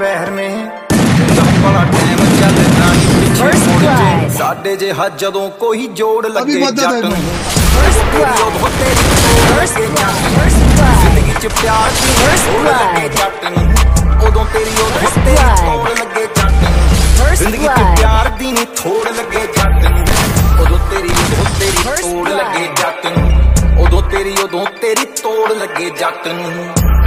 वहर में बड़ा टाइम चल रानी पीछे मोड़ के साडे जे हाथ जदों कोई जोड़ लगे जट नहीं जिंदगी च प्यार लगे जट नहीं उदों तेरी ओर तोड़ लगे जट नहीं जिंदगी च प्यार दी नहीं थोड़ लगे जट नहीं उदों तेरी तोड़ लगे जट नहीं उदों तेरी तोड़ लगे जट नहीं।